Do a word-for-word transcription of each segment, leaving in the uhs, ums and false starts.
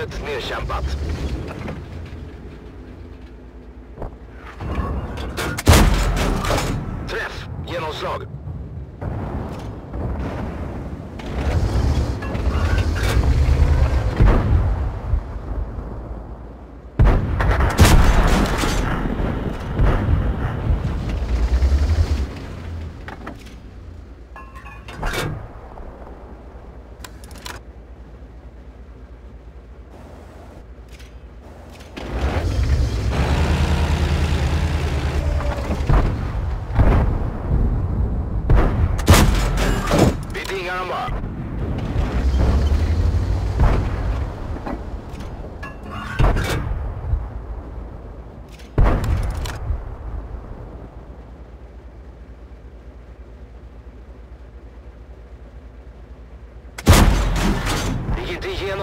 Turret nedkämpat. Träff! Genomslag! Genom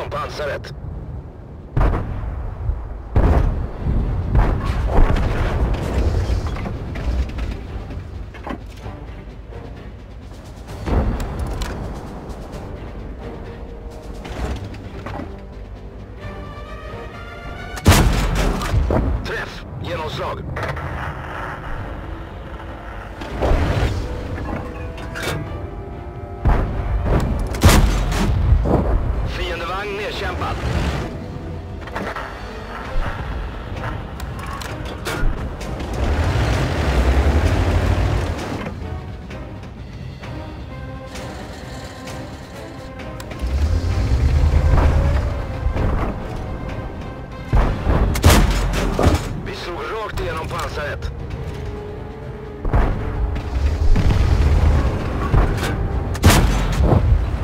pansaret. Träff, genomslag. Nedkämpad. Vi slog rakt igenom pansaret.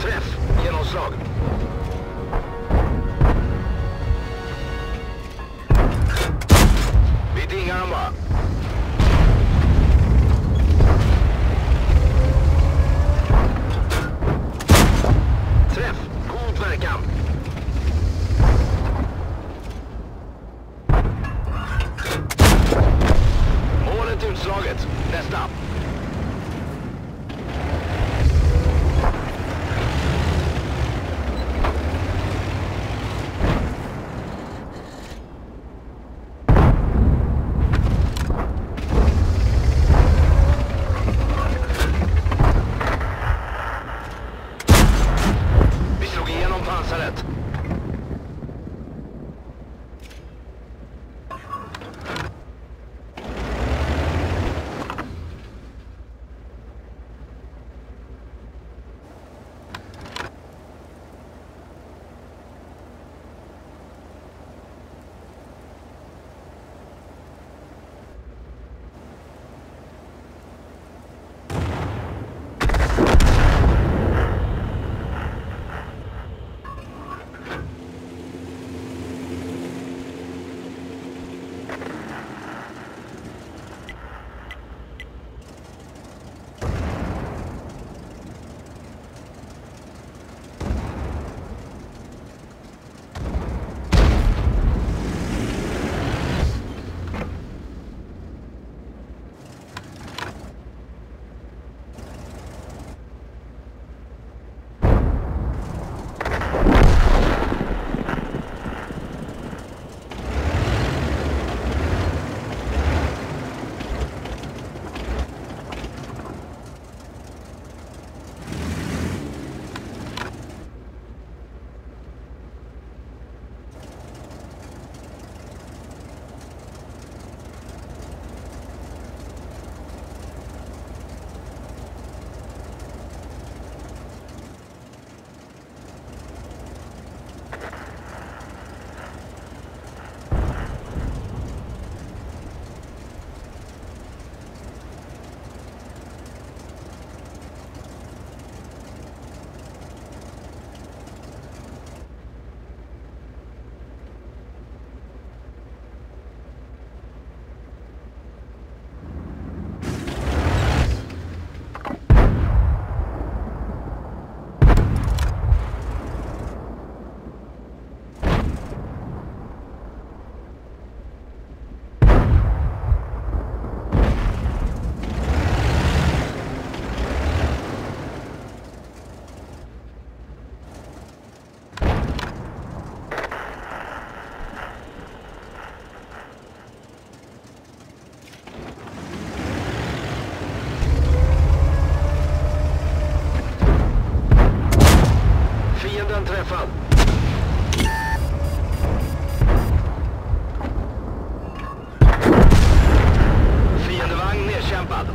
Träff, genomslag. Träff, god verkan. Målet utslaget, nästa. up. Fiendevagn nedkämpad.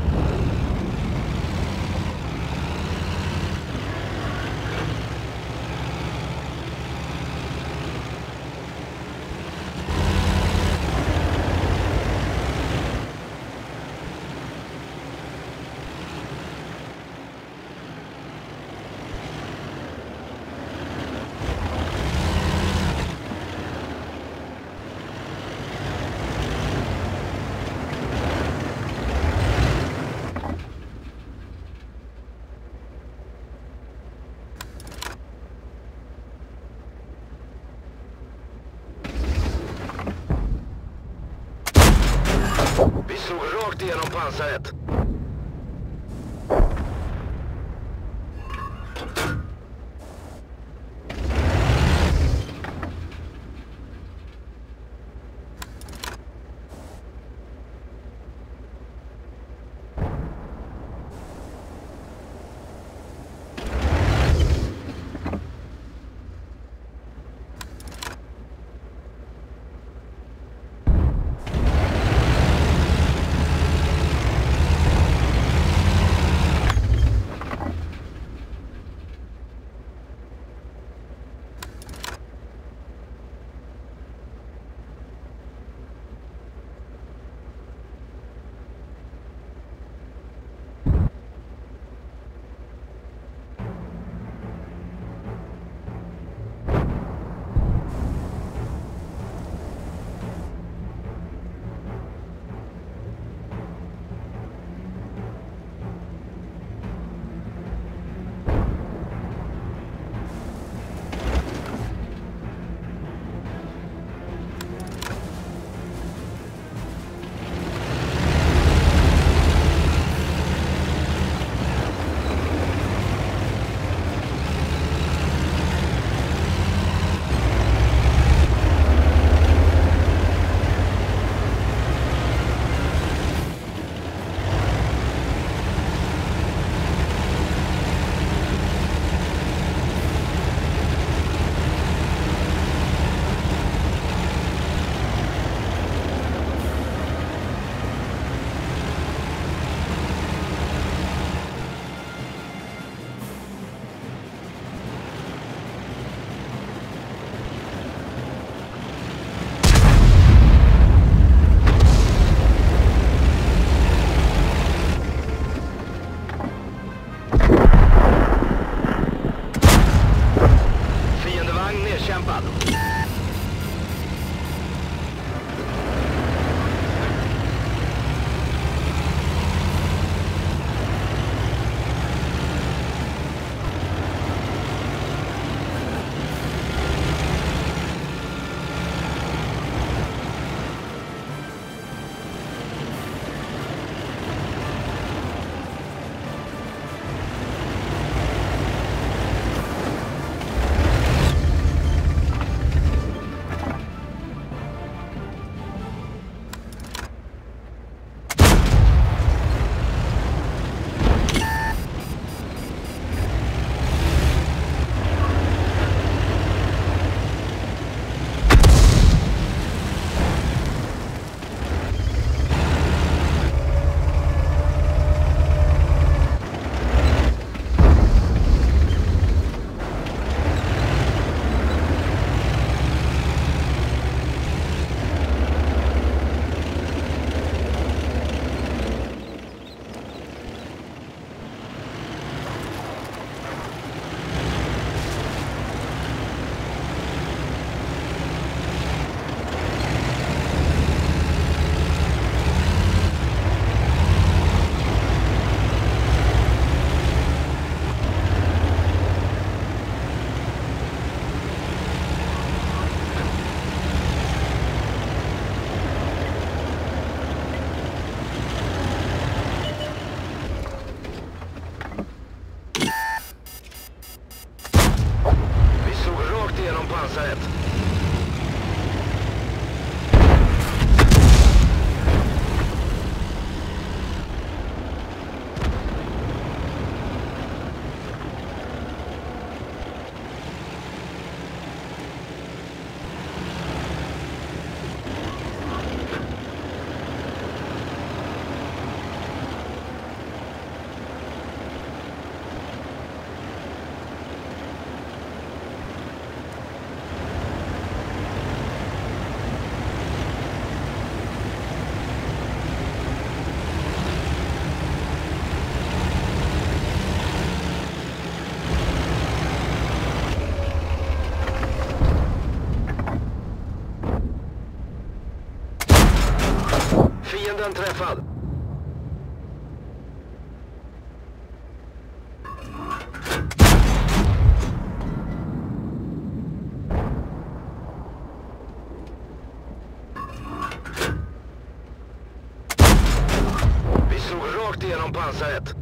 Vi slog rakt igenom pansaret. Fienden träffad. Vi slog rakt igenom pansaret.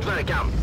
Träff! God verkan!